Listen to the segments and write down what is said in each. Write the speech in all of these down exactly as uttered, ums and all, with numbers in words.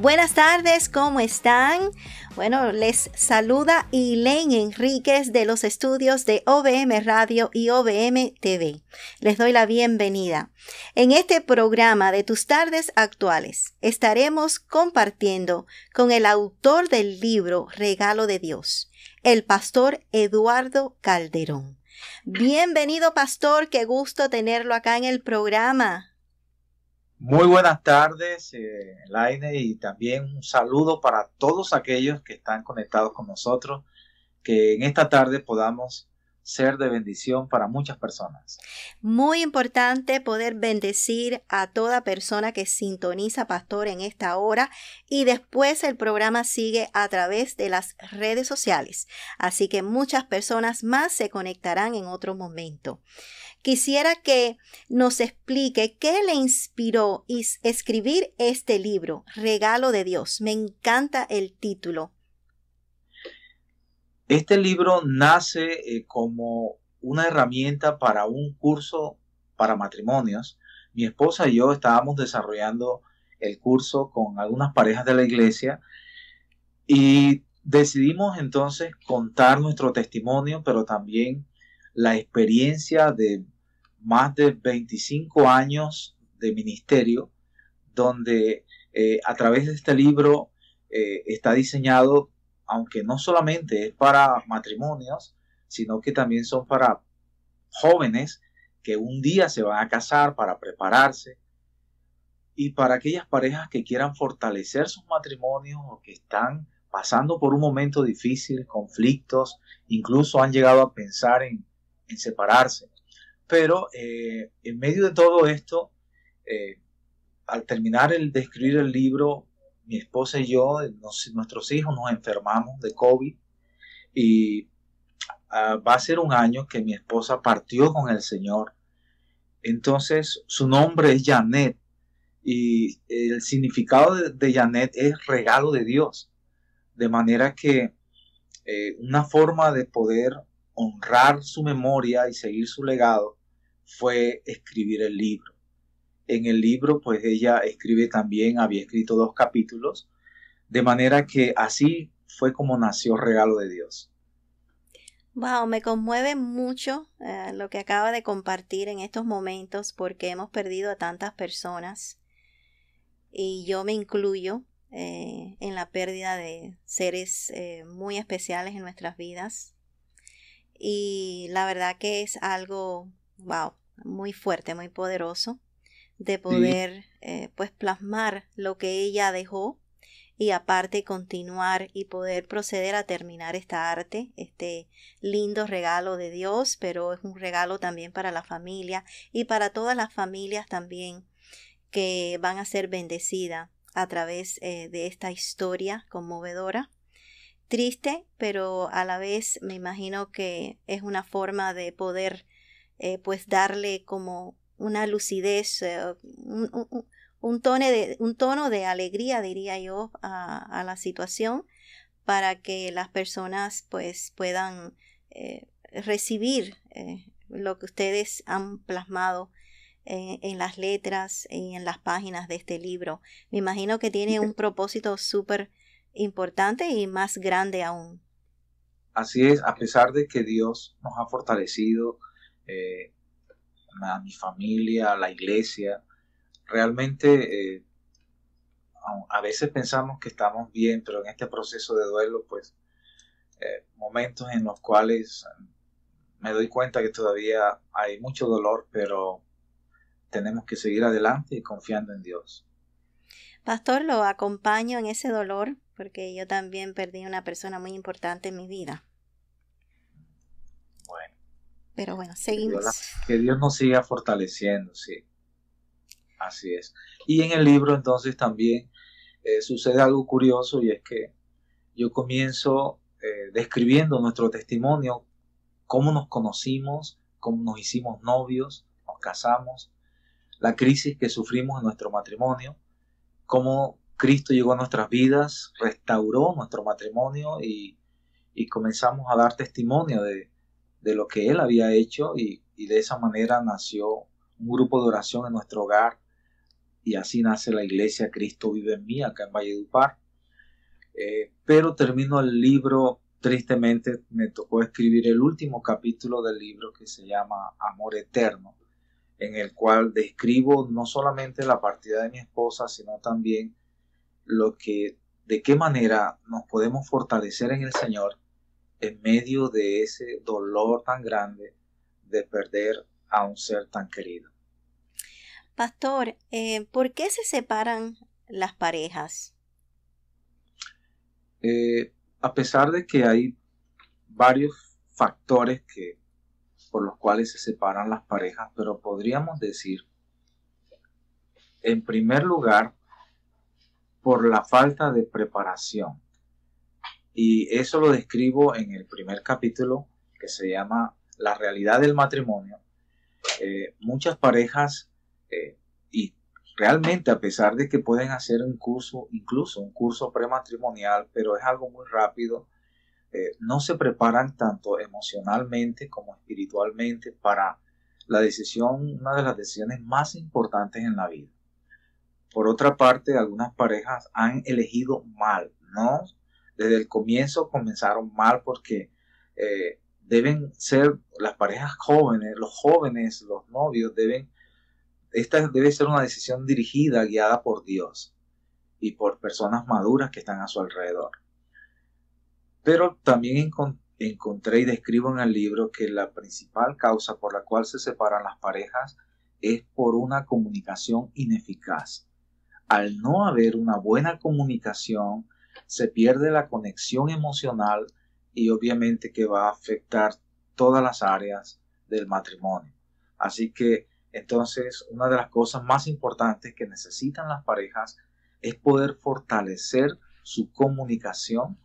Buenas tardes, ¿cómo están? Bueno, les saluda Elaine Enríquez de los estudios de O V M Radio y O V M T V. Les doy la bienvenida. En este programa de Tus Tardes Actuales estaremos compartiendo con el autor del libro Regalo de Dios, el pastor Eduardo Calderón. Bienvenido, pastor, qué gusto tenerlo acá en el programa. Muy buenas tardes, eh, Elaine, y también un saludo para todos aquellos que están conectados con nosotros, que en esta tarde podamos ser de bendición para muchas personas. Muy importante poder bendecir a toda persona que sintoniza, pastor, en esta hora, y después el programa sigue a través de las redes sociales, así que muchas personas más se conectarán en otro momento. Quisiera que nos explique qué le inspiró escribir este libro, Regalo de Dios. Me encanta el título. Este libro nace eh, como una herramienta para un curso para matrimonios. Mi esposa y yo estábamos desarrollando el curso con algunas parejas de la iglesia y decidimos entonces contar nuestro testimonio, pero también la experiencia de más de veinticinco años de ministerio, donde eh, a través de este libro eh, está diseñado, aunque no solamente es para matrimonios, sino que también son para jóvenes que un día se van a casar, para prepararse, y para aquellas parejas que quieran fortalecer sus matrimonios o que están pasando por un momento difícil, conflictos, incluso han llegado a pensar en en separarse. Pero eh, en medio de todo esto, eh, al terminar el, de escribir el libro, mi esposa y yo, nos, nuestros hijos nos enfermamos de COVID, y uh, va a ser un año que mi esposa partió con el Señor. Entonces su nombre es Janet, y el significado de, de Janet es regalo de Dios, de manera que eh, una forma de poder honrar su memoria y seguir su legado fue escribir el libro. En el libro, pues ella escribe también, había escrito dos capítulos, de manera que así fue como nació Regalo de Dios. Wow, me conmueve mucho uh, lo que acaba de compartir en estos momentos, porque hemos perdido a tantas personas, y yo me incluyo eh, en la pérdida de seres eh, muy especiales en nuestras vidas. Y la verdad que es algo, wow, muy fuerte, muy poderoso, de poder sí. eh, pues plasmar lo que ella dejó, y aparte continuar y poder proceder a terminar esta arte, este lindo regalo de Dios, pero es un regalo también para la familia y para todas las familias también que van a ser bendecidas a través eh, de esta historia conmovedora. Triste, pero a la vez me imagino que es una forma de poder eh, pues darle como una lucidez, eh, un, un, un, tono de, un tono de alegría, diría yo, a, a la situación, para que las personas pues puedan eh, recibir eh, lo que ustedes han plasmado en, en las letras y en las páginas de este libro. Me imagino que tiene un propósito súper importante y más grande aún. Así es, a pesar de que Dios nos ha fortalecido, eh, a mi familia, a la iglesia, realmente eh, a veces pensamos que estamos bien, pero en este proceso de duelo, pues, eh, momentos en los cuales me doy cuenta que todavía hay mucho dolor, pero tenemos que seguir adelante y confiando en Dios. Pastor, lo acompaño en ese dolor, porque yo también perdí una persona muy importante en mi vida. Bueno. Pero bueno, seguimos. Que Dios nos siga fortaleciendo, sí. Así es. Y en el libro entonces también eh, sucede algo curioso, y es que yo comienzo eh, describiendo nuestro testimonio, cómo nos conocimos, cómo nos hicimos novios, nos casamos, la crisis que sufrimos en nuestro matrimonio, cómo Cristo llegó a nuestras vidas, restauró nuestro matrimonio, y, y comenzamos a dar testimonio de, de lo que Él había hecho, y, y de esa manera nació un grupo de oración en nuestro hogar y así nace la iglesia Cristo Vive en Mí, acá en Valledupar. Eh, pero termino el libro, tristemente me tocó escribir el último capítulo del libro que se llama Amor Eterno, en el cual describo no solamente la partida de mi esposa, sino también lo que, de qué manera nos podemos fortalecer en el Señor en medio de ese dolor tan grande de perder a un ser tan querido. Pastor, eh, ¿por qué se separan las parejas? Eh, a pesar de que hay varios factores que, por los cuales se separan las parejas, pero podríamos decir, en primer lugar, por la falta de preparación. Y eso lo describo en el primer capítulo, que se llama La realidad del matrimonio. Eh, muchas parejas, eh, y realmente a pesar de que pueden hacer un curso, incluso un curso prematrimonial, pero es algo muy rápido, eh, no se preparan tanto emocionalmente como espiritualmente para la decisión, una de las decisiones más importantes en la vida. Por otra parte, algunas parejas han elegido mal, ¿no? Desde el comienzo comenzaron mal porque eh, deben ser las parejas jóvenes, los jóvenes, los novios, deben, esta debe ser una decisión dirigida, guiada por Dios y por personas maduras que están a su alrededor. Pero también encont- encontré y describo en el libro que la principal causa por la cual se separan las parejas es por una comunicación ineficaz. Al no haber una buena comunicación, se pierde la conexión emocional y obviamente que va a afectar todas las áreas del matrimonio. Así que entonces una de las cosas más importantes que necesitan las parejas es poder fortalecer su comunicación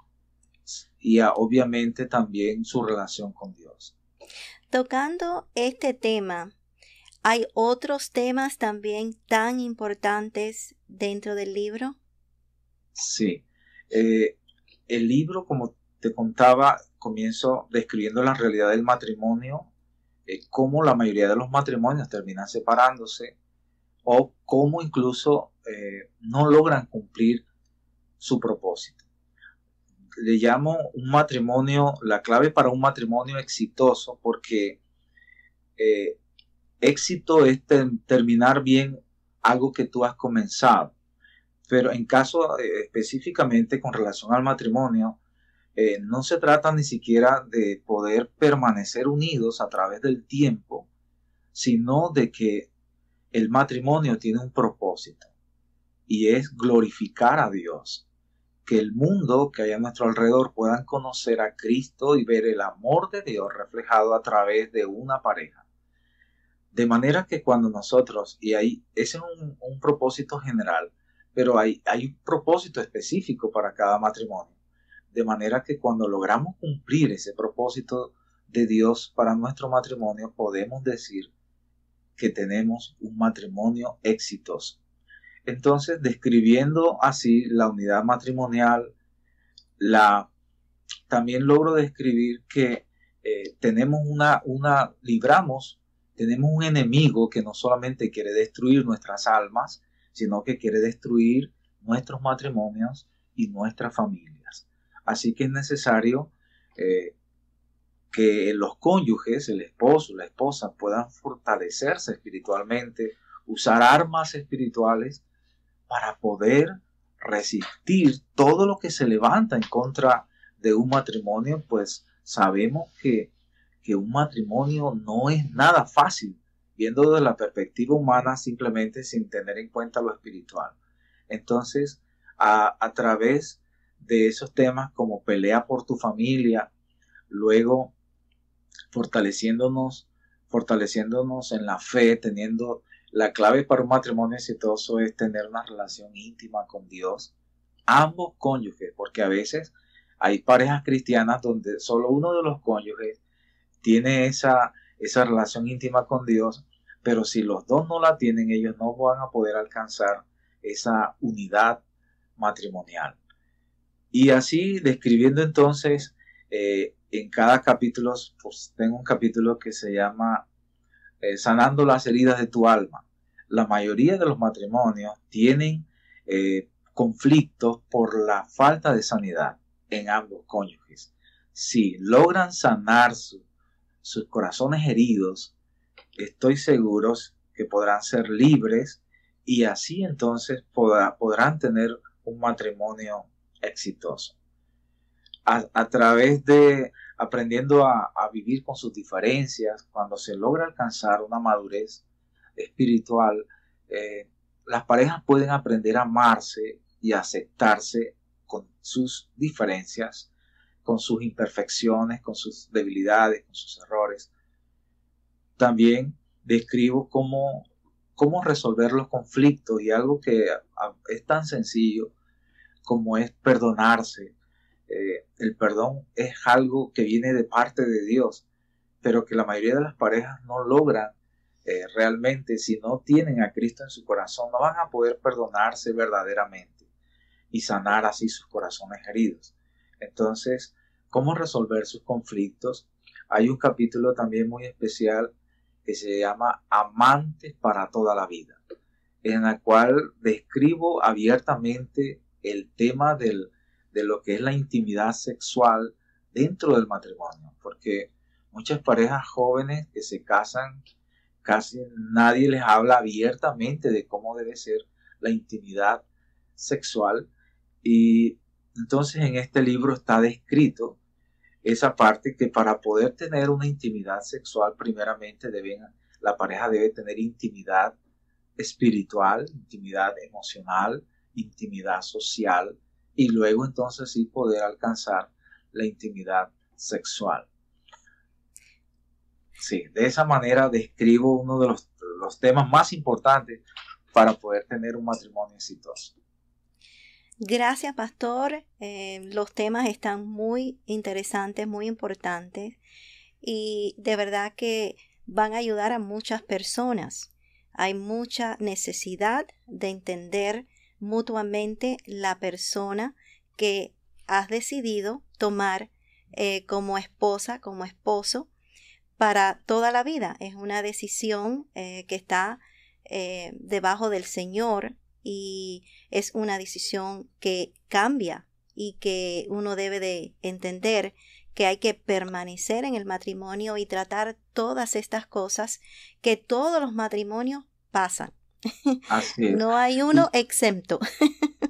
y obviamente también su relación con Dios. Tocando este tema, ¿hay otros temas también tan importantes dentro del libro? Sí. Eh, el libro, como te contaba, comienzo describiendo la realidad del matrimonio, eh, cómo la mayoría de los matrimonios terminan separándose o cómo incluso eh, no logran cumplir su propósito. Le llamo un matrimonio, la clave para un matrimonio exitoso, porque eh, éxito es ter- terminar bien algo que tú has comenzado. Pero en caso eh, específicamente con relación al matrimonio, eh, no se trata ni siquiera de poder permanecer unidos a través del tiempo, sino de que el matrimonio tiene un propósito y es glorificar a Dios. Que el mundo que hay a nuestro alrededor puedan conocer a Cristo y ver el amor de Dios reflejado a través de una pareja. De manera que cuando nosotros, y ahí ese es un, un propósito general, pero hay, hay un propósito específico para cada matrimonio. De manera que cuando logramos cumplir ese propósito de Dios para nuestro matrimonio, podemos decir que tenemos un matrimonio exitoso. Entonces, describiendo así la unidad matrimonial, la, también logro describir que eh, tenemos una, una, libramos, tenemos un enemigo que no solamente quiere destruir nuestras almas, sino que quiere destruir nuestros matrimonios y nuestras familias. Así que es necesario eh, que los cónyuges, el esposo, la esposa, puedan fortalecerse espiritualmente, usar armas espirituales para poder resistir todo lo que se levanta en contra de un matrimonio, pues sabemos que, que un matrimonio no es nada fácil. Viendo desde la perspectiva humana, simplemente sin tener en cuenta lo espiritual. Entonces, a, a través de esos temas como pelea por tu familia, luego fortaleciéndonos, fortaleciéndonos en la fe, teniendo la clave para un matrimonio exitoso es tener una relación íntima con Dios, ambos cónyuges, porque a veces hay parejas cristianas donde solo uno de los cónyuges tiene esa... esa relación íntima con Dios, pero si los dos no la tienen, ellos no van a poder alcanzar esa unidad matrimonial. Y así, describiendo entonces, eh, en cada capítulo, pues tengo un capítulo que se llama eh, Sanando las heridas de tu alma. la mayoría de los matrimonios tienen eh, conflictos por la falta de sanidad en ambos cónyuges. Si logran sanar su, sus corazones heridos, estoy seguro que podrán ser libres y así entonces podrá, podrán tener un matrimonio exitoso. A, a través de aprendiendo a, a vivir con sus diferencias, cuando se logra alcanzar una madurez espiritual, eh, las parejas pueden aprender a amarse y a aceptarse con sus diferencias, con sus imperfecciones, con sus debilidades, con sus errores. También describo cómo, cómo resolver los conflictos y algo que es tan sencillo como es perdonarse. Eh, el perdón es algo que viene de parte de Dios, pero que la mayoría de las parejas no logran eh, realmente. Si no tienen a Cristo en su corazón, no van a poder perdonarse verdaderamente y sanar así sus corazones heridos. Entonces, ¿cómo resolver sus conflictos? Hay un capítulo también muy especial que se llama Amantes para toda la vida, en la cual describo abiertamente el tema del, de lo que es la intimidad sexual dentro del matrimonio, porque muchas parejas jóvenes que se casan, casi nadie les habla abiertamente de cómo debe ser la intimidad sexual, y entonces en este libro está descrito esa parte que para poder tener una intimidad sexual, primeramente deben, la pareja debe tener intimidad espiritual, intimidad emocional, intimidad social, y luego entonces sí poder alcanzar la intimidad sexual. Sí, de esa manera describo uno de los, los temas más importantes para poder tener un matrimonio exitoso. Gracias, Pastor. Eh, los temas están muy interesantes, muy importantes y de verdad que van a ayudar a muchas personas. Hay mucha necesidad de entender mutuamente la persona que has decidido tomar eh, como esposa, como esposo, para toda la vida. Es una decisión eh, que está eh, debajo del Señor. Y es una decisión que cambia y que uno debe de entender que hay que permanecer en el matrimonio y tratar todas estas cosas que todos los matrimonios pasan. Así es. No hay uno y, exento.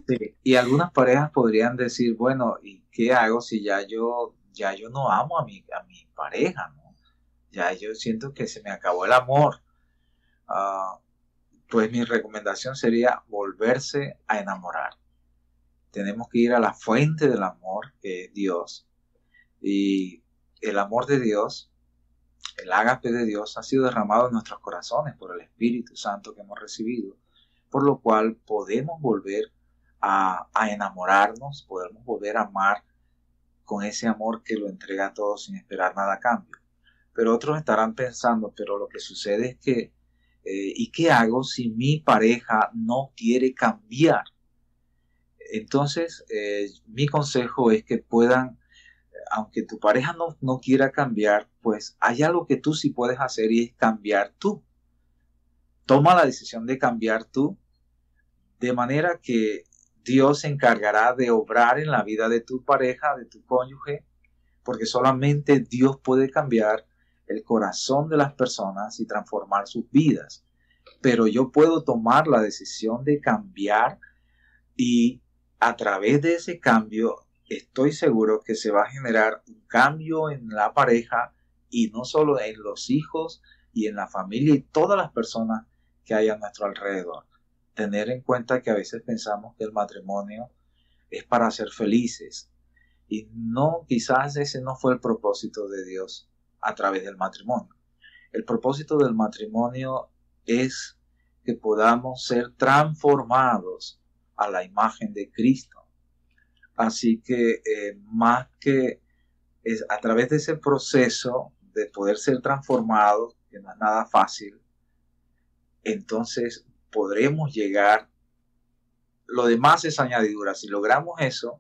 Sí. Y algunas parejas podrían decir, bueno, ¿y qué hago si ya yo, ya yo no amo a mi, a mi pareja, ¿no? Ya yo siento que se me acabó el amor. Uh, Pues mi recomendación sería volverse a enamorar. Tenemos que ir a la fuente del amor, que es Dios. Y el amor de Dios, el ágape de Dios, ha sido derramado en nuestros corazones por el Espíritu Santo que hemos recibido. Por lo cual podemos volver a, a enamorarnos, podemos volver a amar con ese amor que lo entrega a todos sin esperar nada a cambio. Pero otros estarán pensando, pero lo que sucede es que Eh, ¿y qué hago si mi pareja no quiere cambiar? Entonces, eh, mi consejo es que puedan, aunque tu pareja no, no quiera cambiar, pues hay algo que tú sí puedes hacer y es cambiar tú. Toma la decisión de cambiar tú, de manera que Dios se encargará de obrar en la vida de tu pareja, de tu cónyuge, porque solamente Dios puede cambiar el corazón de las personas y transformar sus vidas. Pero yo puedo tomar la decisión de cambiar y a través de ese cambio estoy seguro que se va a generar un cambio en la pareja y no solo en los hijos y en la familia y todas las personas que hay a nuestro alrededor. Tener en cuenta que a veces pensamos que el matrimonio es para ser felices y no, quizás ese no fue el propósito de Dios a través del matrimonio. El propósito del matrimonio es que podamos ser transformados a la imagen de Cristo. Así que eh, más que es a través de ese proceso de poder ser transformados, que no es nada fácil, entonces podremos llegar, lo demás es añadidura. Si logramos eso,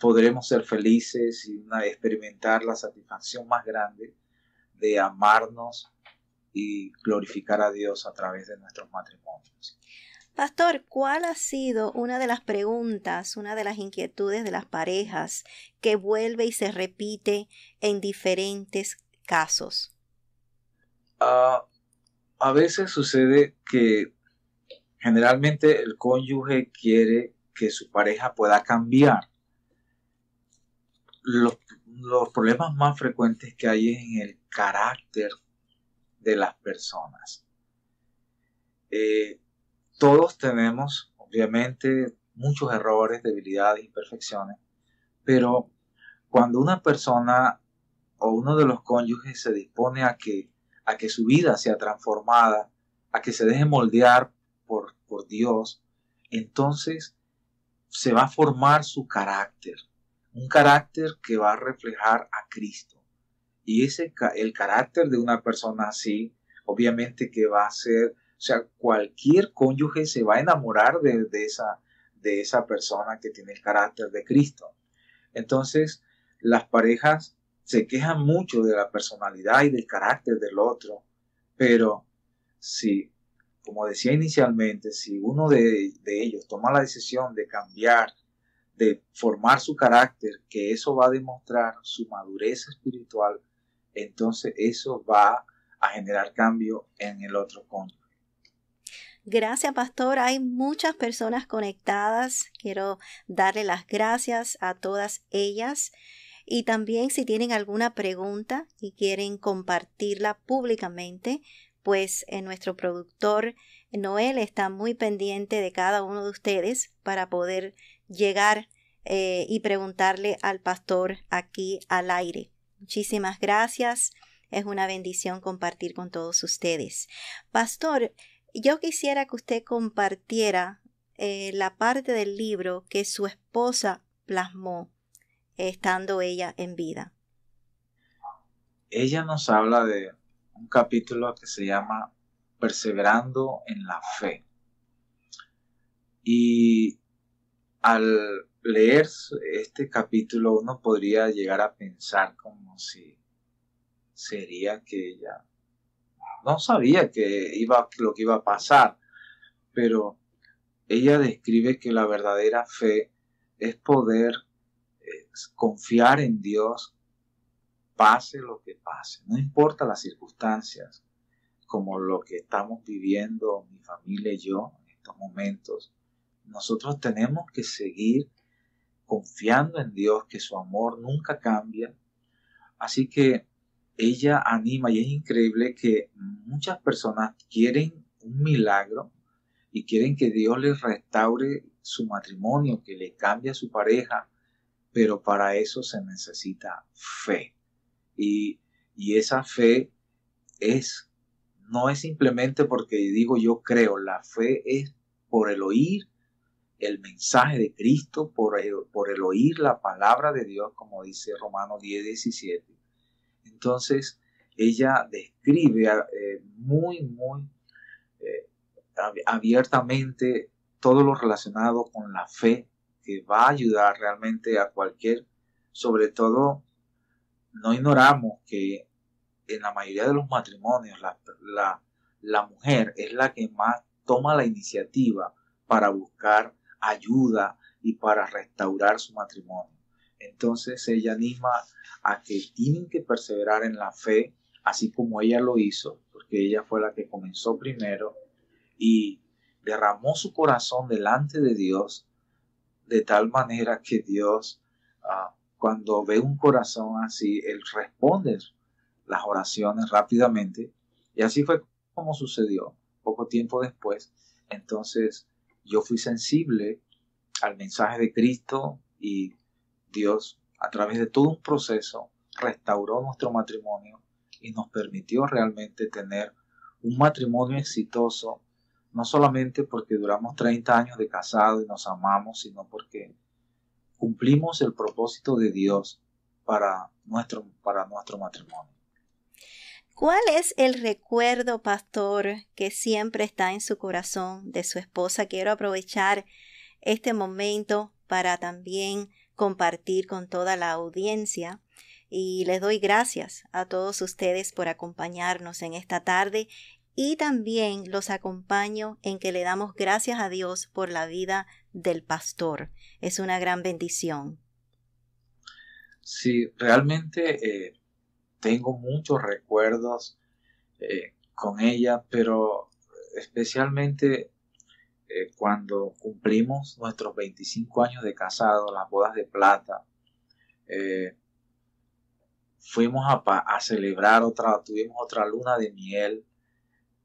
podremos ser felices y una, experimentar la satisfacción más grande de amarnos y glorificar a Dios a través de nuestros matrimonios. Pastor, ¿cuál ha sido una de las preguntas, una de las inquietudes de las parejas que vuelve y se repite en diferentes casos? Uh, a veces sucede que generalmente el cónyuge quiere que su pareja pueda cambiar. Los, los problemas más frecuentes que hay es en el carácter de las personas. Eh, Todos tenemos, obviamente, muchos errores, debilidades, imperfecciones, pero cuando una persona o uno de los cónyuges se dispone a que, a que su vida sea transformada, a que se deje moldear por, por Dios, entonces se va a formar su carácter, un carácter que va a reflejar a Cristo. Y ese, el carácter de una persona así, obviamente que va a ser... O sea, cualquier cónyuge se va a enamorar de, de, esa, de esa persona que tiene el carácter de Cristo. Entonces, las parejas se quejan mucho de la personalidad y del carácter del otro. Pero si, como decía inicialmente, si uno de, de ellos toma la decisión de cambiar, de formar su carácter, que eso va a demostrar su madurez espiritual, entonces eso va a generar cambio en el otro cónyuge. Gracias, Pastor. Hay muchas personas conectadas. Quiero darle las gracias a todas ellas. Y también si tienen alguna pregunta y quieren compartirla públicamente, pues eh, nuestro productor Noel está muy pendiente de cada uno de ustedes para poder llegar eh, y preguntarle al Pastor aquí al aire. Muchísimas gracias. Es una bendición compartir con todos ustedes. Pastor, yo quisiera que usted compartiera eh, la parte del libro que su esposa plasmó, eh, estando ella en vida. Ella nos habla de un capítulo que se llama Perseverando en la Fe. Y al leer este capítulo uno podría llegar a pensar como si sería que ella... no sabía que iba, lo que iba a pasar, pero ella describe que la verdadera fe es poder eh, confiar en Dios, pase lo que pase, no importa las circunstancias, como lo que estamos viviendo mi familia y yo en estos momentos. Nosotros tenemos que seguir confiando en Dios, que su amor nunca cambia. Así que ella anima, y es increíble que muchas personas quieren un milagro y quieren que Dios les restaure su matrimonio, que le cambie a su pareja, pero para eso se necesita fe. Y, y esa fe es, no es simplemente porque digo yo creo, la fe es por el oír el mensaje de Cristo, por el, por el oír la palabra de Dios, como dice Romanos diez, diecisiete. Entonces, ella describe eh, muy, muy eh, abiertamente todo lo relacionado con la fe, que va a ayudar realmente a cualquier, sobre todo, no ignoramos que en la mayoría de los matrimonios la, la, la mujer es la que más toma la iniciativa para buscar ayuda y para restaurar su matrimonio. Entonces ella anima a que tienen que perseverar en la fe, así como ella lo hizo, porque ella fue la que comenzó primero y derramó su corazón delante de Dios, de tal manera que Dios, uh, cuando ve un corazón así, Él responde las oraciones rápidamente. Y así fue como sucedió, poco tiempo después. Entonces yo fui sensible al mensaje de Cristo y Dios, a través de todo un proceso, restauró nuestro matrimonio y nos permitió realmente tener un matrimonio exitoso, no solamente porque duramos treinta años de casado y nos amamos, sino porque cumplimos el propósito de Dios para nuestro, para nuestro matrimonio. ¿Cuál es el recuerdo, Pastor, que siempre está en su corazón de su esposa? Quiero aprovechar este momento para también compartir con toda la audiencia y les doy gracias a todos ustedes por acompañarnos en esta tarde, y también los acompaño en que le damos gracias a Dios por la vida del pastor. Es una gran bendición. Sí, realmente eh, tengo muchos recuerdos eh, con ella, pero especialmente eh, cuando cumplimos nuestros veinticinco años de casado, las bodas de plata, eh, fuimos a, a celebrar otra, tuvimos otra luna de miel,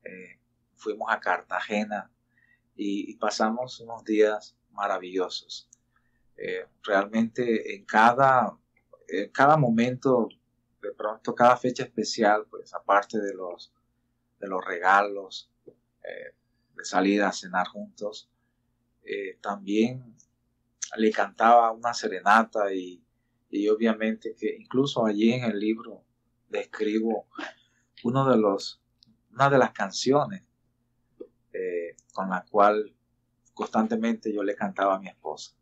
eh, fuimos a Cartagena y, y pasamos unos días maravillosos. Eh, realmente en cada, en cada momento, de pronto cada fecha especial, pues aparte de los, de los regalos, eh, de salir a cenar juntos, eh, también le cantaba una serenata y, y obviamente que incluso allí en el libro describo uno de los, una de las canciones eh, con la cual constantemente yo le cantaba a mi esposa.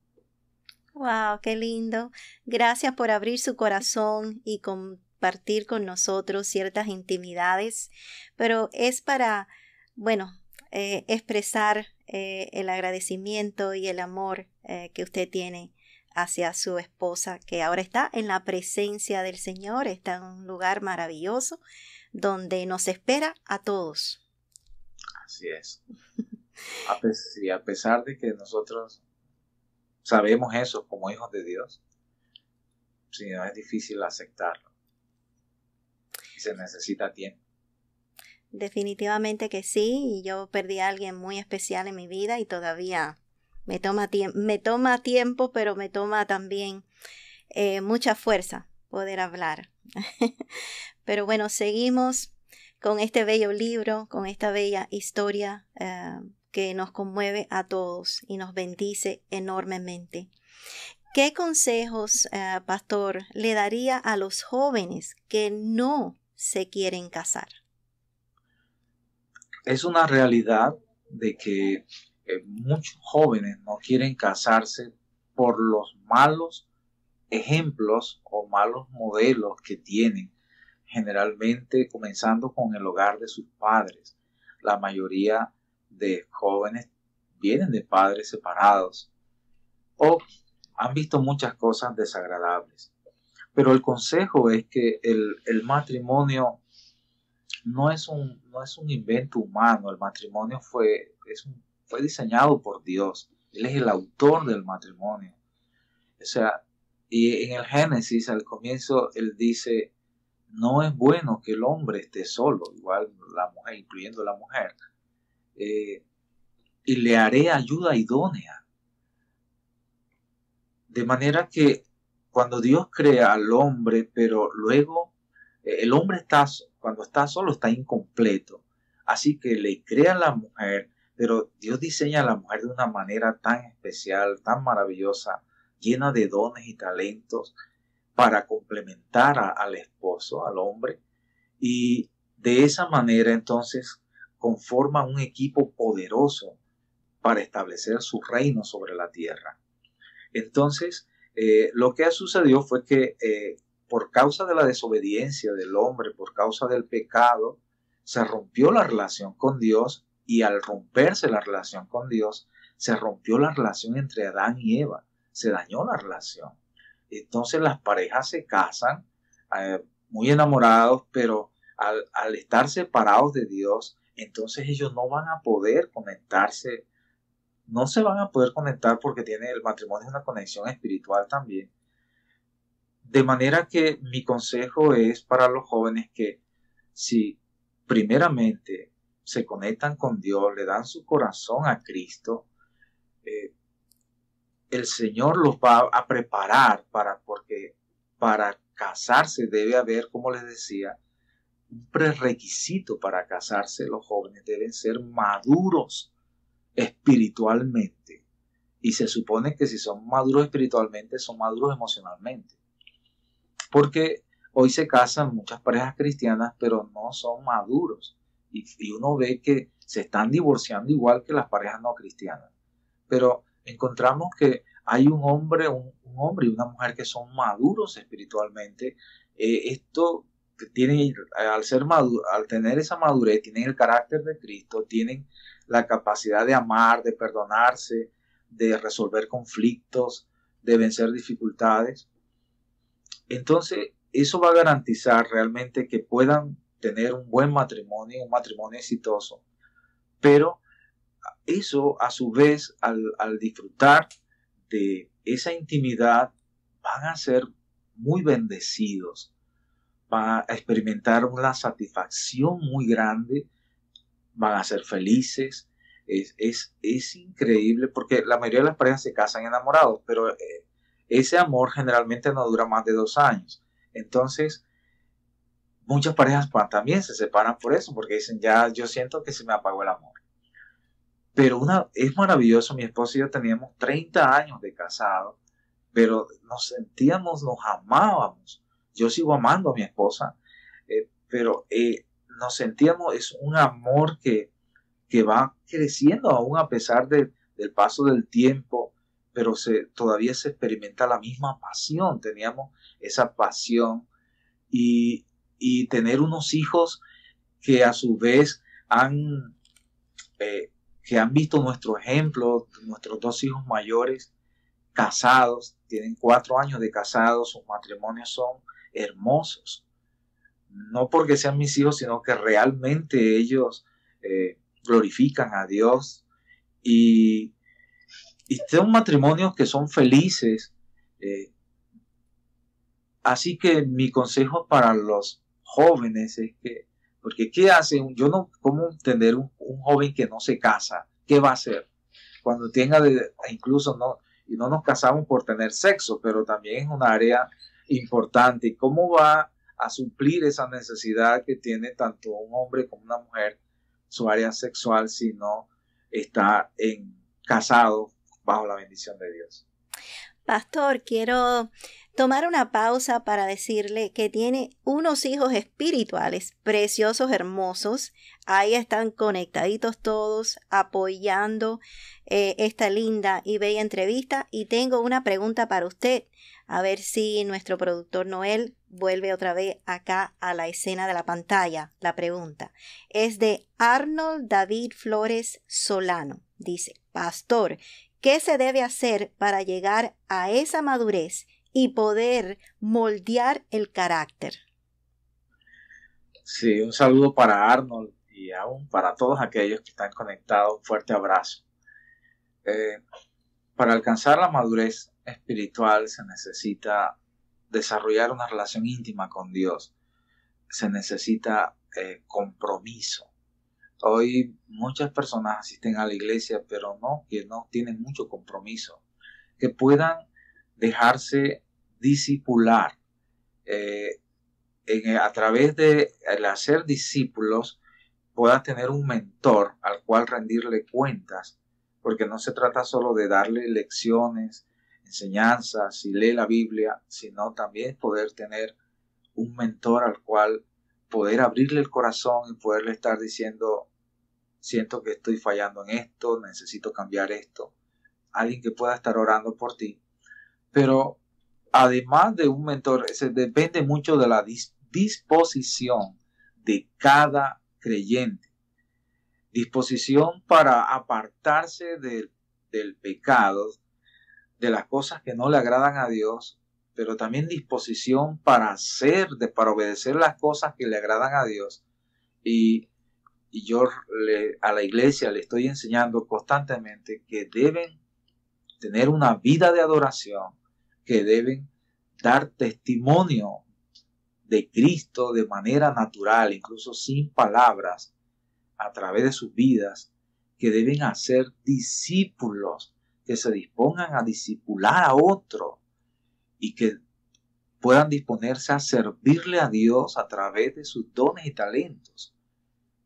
¡Wow! ¡Qué lindo! Gracias por abrir su corazón y compartir con nosotros ciertas intimidades, pero es para, bueno, eh, expresar eh, el agradecimiento y el amor eh, que usted tiene hacia su esposa, que ahora está en la presencia del Señor, está en un lugar maravilloso donde nos espera a todos. Así es. A pesar, sí, a pesar de que nosotros sabemos eso como hijos de Dios, si no, es difícil aceptarlo. Se necesita tiempo. Definitivamente que sí. Y yo perdí a alguien muy especial en mi vida y todavía me toma, tie me toma tiempo, pero me toma también eh, mucha fuerza poder hablar. Pero bueno, seguimos con este bello libro, con esta bella historia eh, que nos conmueve a todos y nos bendice enormemente. ¿Qué consejos, eh, pastor, le daría a los jóvenes que no se quieren casar? Es una realidad de que eh, muchos jóvenes no quieren casarse por los malos ejemplos o malos modelos que tienen, generalmente comenzando con el hogar de sus padres. La mayoría de jóvenes vienen de padres separados o han visto muchas cosas desagradables. Pero el consejo es que el, el matrimonio no es, un, no es un invento humano. El matrimonio fue, es un, fue diseñado por Dios. Él es el autor del matrimonio. O sea, y en el Génesis, al comienzo, él dice, no es bueno que el hombre esté solo, igual la mujer, incluyendo la mujer. Eh, y le haré ayuda idónea. De manera que cuando Dios crea al hombre, pero luego eh, el hombre está, cuando está solo está incompleto. Así que le crea a la mujer, pero Dios diseña a la mujer de una manera tan especial, tan maravillosa, llena de dones y talentos para complementar a, al esposo, al hombre. Y de esa manera entonces conforma un equipo poderoso para establecer su reino sobre la tierra. Entonces, eh, lo que sucedió fue que eh, por causa de la desobediencia del hombre, por causa del pecado, se rompió la relación con Dios, y al romperse la relación con Dios, se rompió la relación entre Adán y Eva, se dañó la relación. Entonces las parejas se casan eh, muy enamorados, pero al, al estar separados de Dios, entonces ellos no van a poder conectarse, no se van a poder conectar porque tiene, el matrimonio es una conexión espiritual también. De manera que mi consejo es para los jóvenes que si primeramente se conectan con Dios, le dan su corazón a Cristo, eh, el Señor los va a preparar para, porque para casarse debe haber, como les decía, un prerequisito para casarse. Los jóvenes deben ser maduros espiritualmente. Y se supone que si son maduros espiritualmente, son maduros emocionalmente. Porque hoy se casan muchas parejas cristianas, pero no son maduros. Y, y uno ve que se están divorciando igual que las parejas no cristianas. Pero encontramos que hay un hombre, un, un hombre y una mujer que son maduros espiritualmente, eh, esto tienen, al ser maduro, al tener esa madurez, tienen el carácter de Cristo, tienen la capacidad de amar, de perdonarse, de resolver conflictos, de vencer dificultades. Entonces, eso va a garantizar realmente que puedan tener un buen matrimonio, un matrimonio exitoso. Pero eso, a su vez, al, al disfrutar de esa intimidad, van a ser muy bendecidos, van a experimentar una satisfacción muy grande, van a ser felices. Es, es, es increíble porque la mayoría de las parejas se casan enamorados, pero ese amor generalmente no dura más de dos años. Entonces, muchas parejas también se separan por eso, porque dicen, ya yo siento que se me apagó el amor. Pero una, es maravilloso, mi esposo y yo teníamos treinta años de casado, pero nos sentíamos, nos amábamos. Yo sigo amando a mi esposa, eh, pero eh, nos sentíamos, es un amor que, que va creciendo aún a pesar de, del paso del tiempo, pero se, todavía se experimenta la misma pasión, teníamos esa pasión y, y tener unos hijos que a su vez han, eh, que han visto nuestro ejemplo, nuestros dos hijos mayores, casados, tienen cuatro años de casados, sus matrimonios son hermosos. No porque sean mis hijos, sino que realmente ellos eh, glorifican a Dios. Y, y son matrimonios que son felices. Eh. Así que mi consejo para los jóvenes es que, porque ¿qué hace? Yo no, ¿cómo entender un, un joven que no se casa? ¿Qué va a hacer? Cuando tenga, de, incluso no... Y no nos casamos por tener sexo, pero también es un área importante. ¿Cómo va a suplir esa necesidad que tiene tanto un hombre como una mujer, su área sexual, si no está en, casado bajo la bendición de Dios? Pastor, quiero tomar una pausa para decirle que tiene unos hijos espirituales preciosos, hermosos. Ahí están conectaditos todos, apoyando eh, esta linda y bella entrevista. Y tengo una pregunta para usted. A ver si nuestro productor Noel vuelve otra vez acá a la escena de la pantalla. La pregunta es de Arnold David Flores Solano. Dice, Pastor, ¿qué se debe hacer para llegar a esa madurez y poder moldear el carácter? Sí, un saludo para Arnold y aún para todos aquellos que están conectados. Un fuerte abrazo. Eh, para alcanzar la madurez espiritual se necesita desarrollar una relación íntima con Dios. Se necesita eh, compromiso. Hoy muchas personas asisten a la iglesia, pero no, que no tienen mucho compromiso. Que puedan dejarse discipular. Eh, en, a través de el hacer discípulos, puedan tener un mentor al cual rendirle cuentas. Porque no se trata solo de darle lecciones, enseñanzas, si lee la Biblia, sino también poder tener un mentor al cual poder abrirle el corazón y poderle estar diciendo, siento que estoy fallando en esto, necesito cambiar esto. Alguien que pueda estar orando por ti. Pero además de un mentor, se depende mucho de la dis- disposición de cada creyente. Disposición para apartarse de, del pecado, de las cosas que no le agradan a Dios, pero también disposición para hacer, de, para obedecer las cosas que le agradan a Dios. Y, y yo le, a la iglesia le estoy enseñando constantemente que deben tener una vida de adoración, que deben dar testimonio de Cristo de manera natural, incluso sin palabras, a través de sus vidas, que deben hacer discípulos, que se dispongan a discipular a otro y que puedan disponerse a servirle a Dios a través de sus dones y talentos.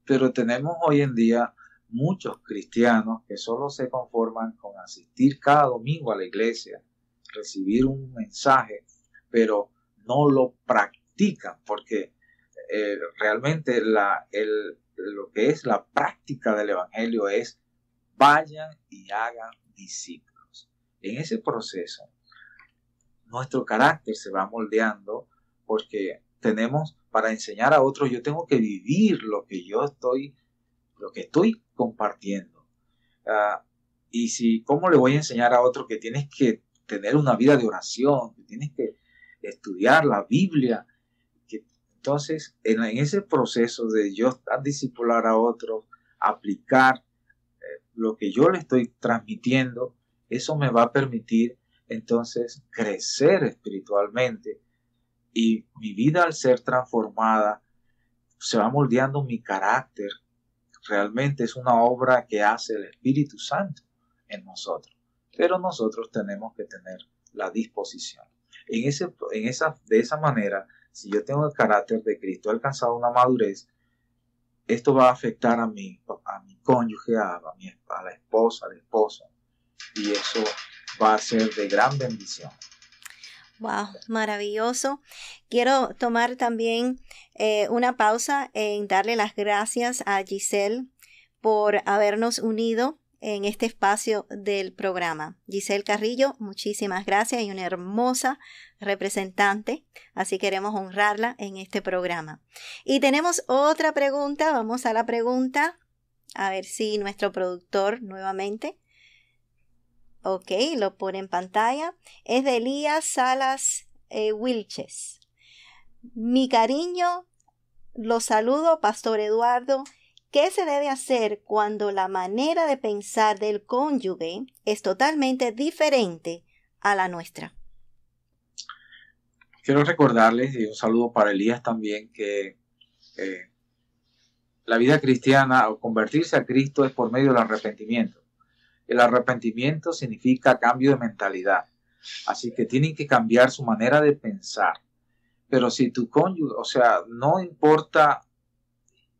Pero tenemos hoy en día muchos cristianos que solo se conforman con asistir cada domingo a la iglesia, recibir un mensaje, pero no lo practican, porque eh, realmente la, el, lo que es la práctica del evangelio es vayan y hagan discípulos. En ese proceso, nuestro carácter se va moldeando porque tenemos para enseñar a otros. Yo tengo que vivir lo que yo estoy, lo que estoy compartiendo. Uh, y si, ¿cómo le voy a enseñar a otro que tienes que tener una vida de oración, que tienes que estudiar la Biblia? Que, entonces, en, en ese proceso de yo estar, discipular a otros, aplicar eh, lo que yo le estoy transmitiendo, eso me va a permitir entonces crecer espiritualmente, y mi vida, al ser transformada, se va moldeando mi carácter. Realmente es una obra que hace el Espíritu Santo en nosotros, pero nosotros tenemos que tener la disposición. En ese, en esa, de esa manera, si yo tengo el carácter de Cristo, he alcanzado una madurez, esto va a afectar a mi, a mi cónyuge, a, a, mi, a la esposa, al esposo, y eso va a ser de gran bendición. Wow, maravilloso. Quiero tomar también eh, una pausa en darle las gracias a Giselle por habernos unido en este espacio del programa. Giselle Carrillo, muchísimas gracias, y una hermosa representante, así queremos honrarla en este programa. Y tenemos otra pregunta, vamos a la pregunta, a ver si nuestro productor nuevamente. Ok, lo pone en pantalla. Es de Elías Salas eh, Wilches. Mi cariño, los saludo, Pastor Eduardo. ¿Qué se debe hacer cuando la manera de pensar del cónyuge es totalmente diferente a la nuestra? Quiero recordarles, y un saludo para Elías también, que eh, la vida cristiana, o convertirse a Cristo, es por medio del arrepentimiento. El arrepentimiento significa cambio de mentalidad. Así que tienen que cambiar su manera de pensar. Pero si tu cónyuge, o sea, no importa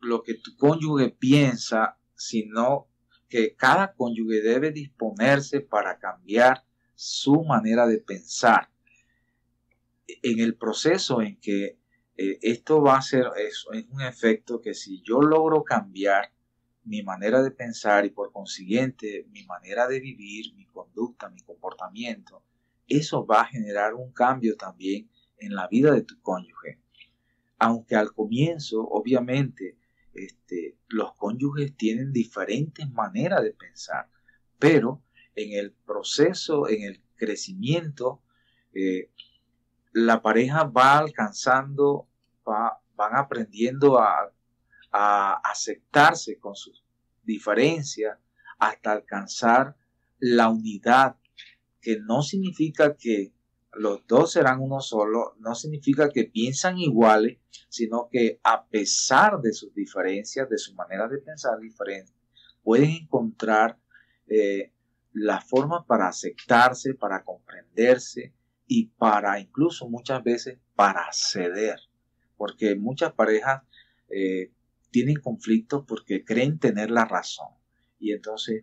lo que tu cónyuge piensa, sino que cada cónyuge debe disponerse para cambiar su manera de pensar. En el proceso en que eh, esto va a ser, es, es un efecto que si yo logro cambiar mi manera de pensar y por consiguiente mi manera de vivir, mi conducta, mi comportamiento, eso va a generar un cambio también en la vida de tu cónyuge. Aunque al comienzo, obviamente, este, los cónyuges tienen diferentes maneras de pensar, pero en el proceso, en el crecimiento, eh, la pareja va alcanzando, va, van aprendiendo a a aceptarse con sus diferencias hasta alcanzar la unidad, que no significa que los dos serán uno solo, no significa que piensan iguales, sino que a pesar de sus diferencias, de su manera de pensar diferente, pueden encontrar eh, la forma para aceptarse, para comprenderse y para incluso muchas veces para ceder, porque muchas parejas eh, tienen conflictos porque creen tener la razón. Y entonces,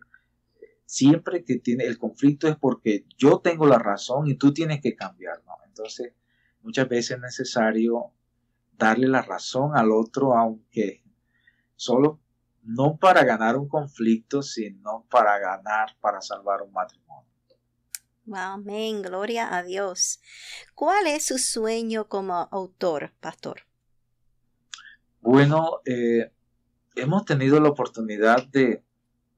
siempre que tiene el conflicto es porque yo tengo la razón y tú tienes que cambiar, ¿no? Entonces, muchas veces es necesario darle la razón al otro, aunque solo no para ganar un conflicto, sino para ganar, para salvar un matrimonio. Amén, gloria a Dios. ¿Cuál es su sueño como autor, pastor? Bueno, eh, hemos tenido la oportunidad de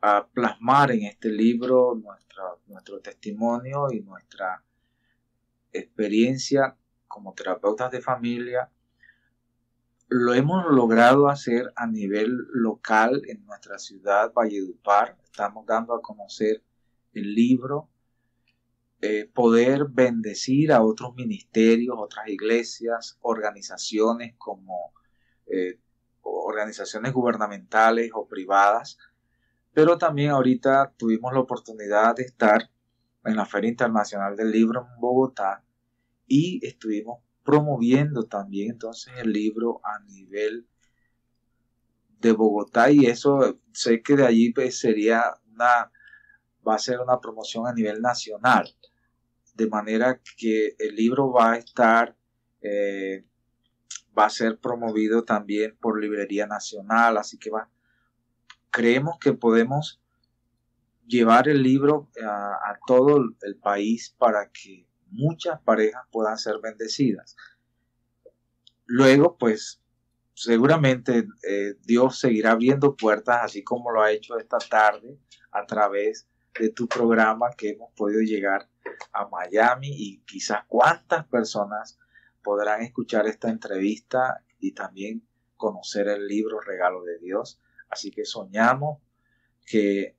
a, plasmar en este libro nuestra, nuestro testimonio y nuestra experiencia como terapeutas de familia. Lo hemos logrado hacer a nivel local en nuestra ciudad, Valledupar. Estamos dando a conocer el libro, eh, poder bendecir a otros ministerios, otras iglesias, organizaciones como Eh, organizaciones gubernamentales o privadas, pero también ahorita tuvimos la oportunidad de estar en la Feria Internacional del Libro en Bogotá y estuvimos promoviendo también entonces el libro a nivel de Bogotá, y eso sé que de allí pues, sería una, va a ser una promoción a nivel nacional, de manera que el libro va a estar eh, va a ser promovido también por Librería Nacional, así que va. Creemos que podemos llevar el libro a, a todo el país para que muchas parejas puedan ser bendecidas. luego, pues, seguramente eh, Dios seguirá abriendo puertas, así como lo ha hecho esta tarde a través de tu programa, que hemos podido llegar a Miami, y quizás cuántas personas podrán escuchar esta entrevista y también conocer el libro Regalo de Dios. Así que soñamos que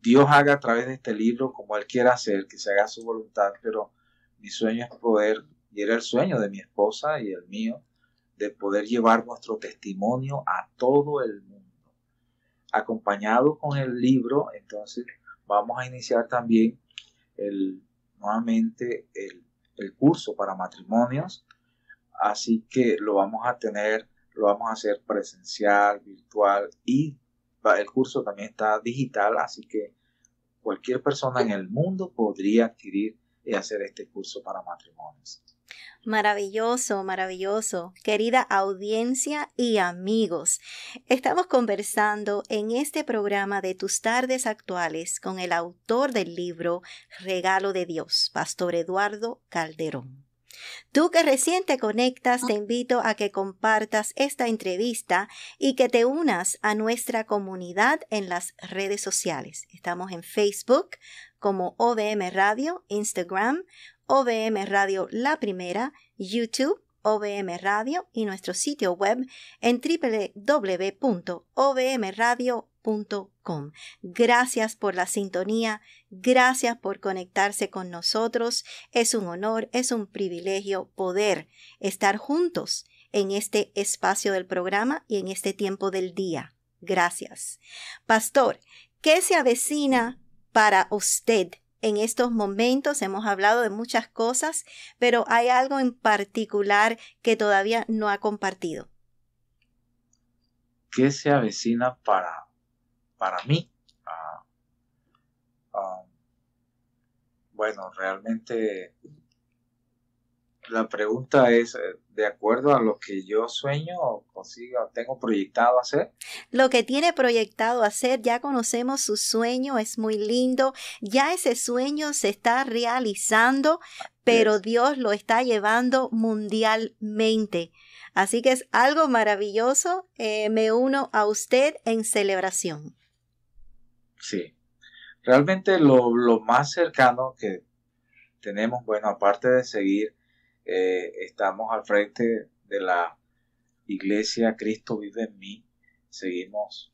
Dios haga a través de este libro como Él quiera hacer, que se haga su voluntad, pero mi sueño es poder, y era el sueño de mi esposa y el mío, de poder llevar nuestro testimonio a todo el mundo. Acompañado con el libro, entonces vamos a iniciar también el, nuevamente el, el curso para matrimonios, así que lo vamos a tener, lo vamos a hacer presencial, virtual, y el curso también está digital, así que cualquier persona en el mundo podría adquirir y hacer este curso para matrimonios. Maravilloso, maravilloso. Querida audiencia y amigos, estamos conversando en este programa de Tus Tardes Actuales con el autor del libro Regalo de Dios, Pastor Eduardo Calderón. Tú que recién te conectas, te invito a que compartas esta entrevista y que te unas a nuestra comunidad en las redes sociales. Estamos en Facebook como O V M Radio, Instagram, O V M Radio La Primera, YouTube, O V M Radio y nuestro sitio web en doble u doble u doble u punto o v m radio punto com. Gracias por la sintonía, gracias por conectarse con nosotros. Es un honor, es un privilegio poder estar juntos en este espacio del programa y en este tiempo del día. Gracias. Pastor, ¿qué se avecina para usted? En estos momentos hemos hablado de muchas cosas, pero hay algo en particular que todavía no ha compartido. ¿Qué se avecina para, para mí? Ah, ah, bueno, realmente la pregunta es, de acuerdo a lo que yo sueño o consigo, tengo proyectado hacer. Lo que tiene proyectado hacer, ya conocemos su sueño, es muy lindo, ya ese sueño se está realizando, pero Dios lo está llevando mundialmente. Así que es algo maravilloso, eh, me uno a usted en celebración. Sí, realmente lo, lo más cercano que tenemos, bueno, aparte de seguir, Eh, estamos al frente de la iglesia Cristo Vive en Mí, seguimos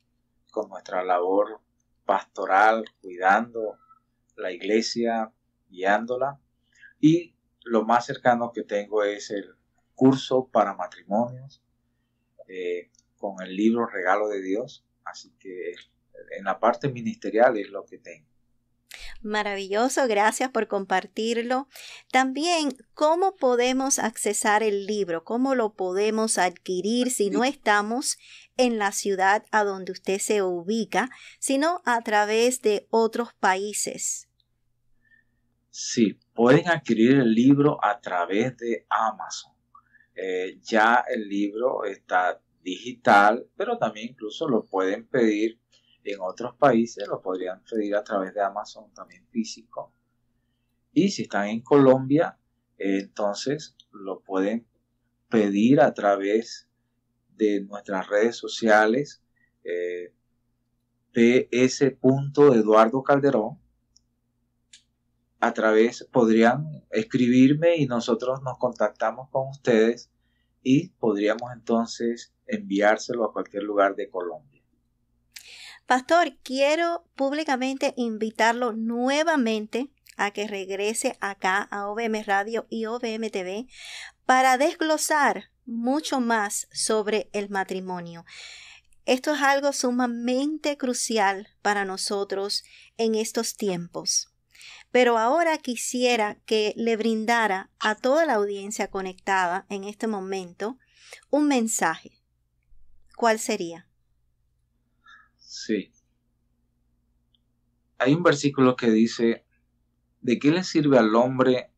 con nuestra labor pastoral, cuidando la iglesia, guiándola, y lo más cercano que tengo es el curso para matrimonios eh, con el libro Regalo de Dios, así que en la parte ministerial es lo que tengo. Maravilloso, gracias por compartirlo. También, ¿cómo podemos accesar el libro? ¿Cómo lo podemos adquirir si no estamos en la ciudad a donde usted se ubica, sino a través de otros países? Sí, pueden adquirir el libro a través de Amazon. Eh, ya el libro está digital, pero también incluso lo pueden pedir. En otros países lo podrían pedir a través de Amazon, también físico. Y si están en Colombia, eh, entonces lo pueden pedir a través de nuestras redes sociales. Eh, P S Eduardo Calderón. A través podrían escribirme y nosotros nos contactamos con ustedes. Y podríamos entonces enviárselo a cualquier lugar de Colombia. Pastor, quiero públicamente invitarlo nuevamente a que regrese acá a O V M Radio y O V M T V para desglosar mucho más sobre el matrimonio. Esto es algo sumamente crucial para nosotros en estos tiempos. Pero ahora quisiera que le brindara a toda la audiencia conectada en este momento un mensaje. ¿Cuál sería? Sí. Hay un versículo que dice, ¿de qué le sirve al hombre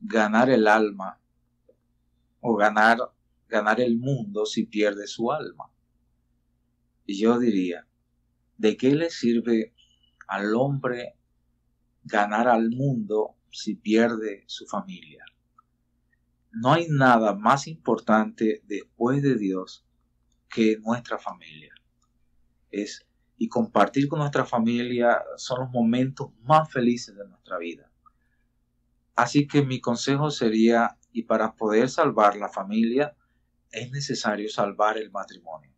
ganar el alma o ganar, ganar el mundo si pierde su alma? Y yo diría, ¿de qué le sirve al hombre ganar al mundo si pierde su familia? No hay nada más importante después de Dios que nuestra familia. Es, y compartir con nuestra familia son los momentos más felices de nuestra vida. Así que mi consejo sería, y para poder salvar la familia, es necesario salvar el matrimonio.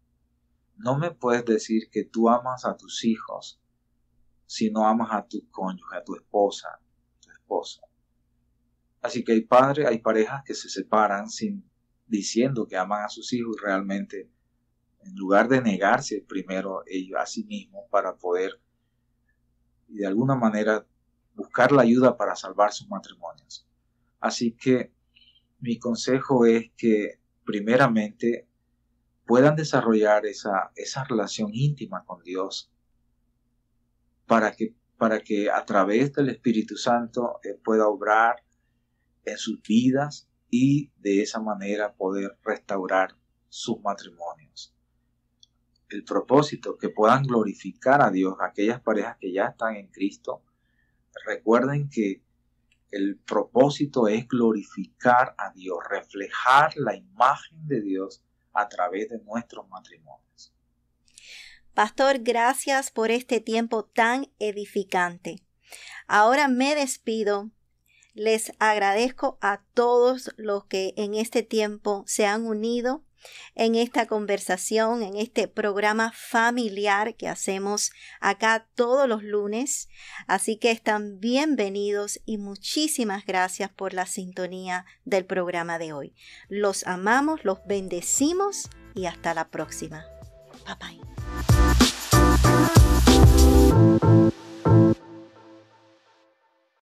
No me puedes decir que tú amas a tus hijos si no amas a tu cónyuge, a tu esposa, tu esposa. Así que hay padres, hay parejas que se separan sin, diciendo que aman a sus hijos y realmente, en lugar de negarse primero ellos a sí mismos para poder, y de alguna manera, buscar la ayuda para salvar sus matrimonios. Así que mi consejo es que, primeramente, puedan desarrollar esa, esa relación íntima con Dios para que, para que a través del Espíritu Santo Él pueda obrar en sus vidas y de esa manera poder restaurar sus matrimonios. El propósito, que puedan glorificar a Dios, aquellas parejas que ya están en Cristo. Recuerden que el propósito es glorificar a Dios, reflejar la imagen de Dios a través de nuestros matrimonios. Pastor, gracias por este tiempo tan edificante. Ahora me despido. Les agradezco a todos los que en este tiempo se han unido en esta conversación, en este programa familiar que hacemos acá todos los lunes. Así que están bienvenidos y muchísimas gracias por la sintonía del programa de hoy. Los amamos, los bendecimos y hasta la próxima. Bye bye.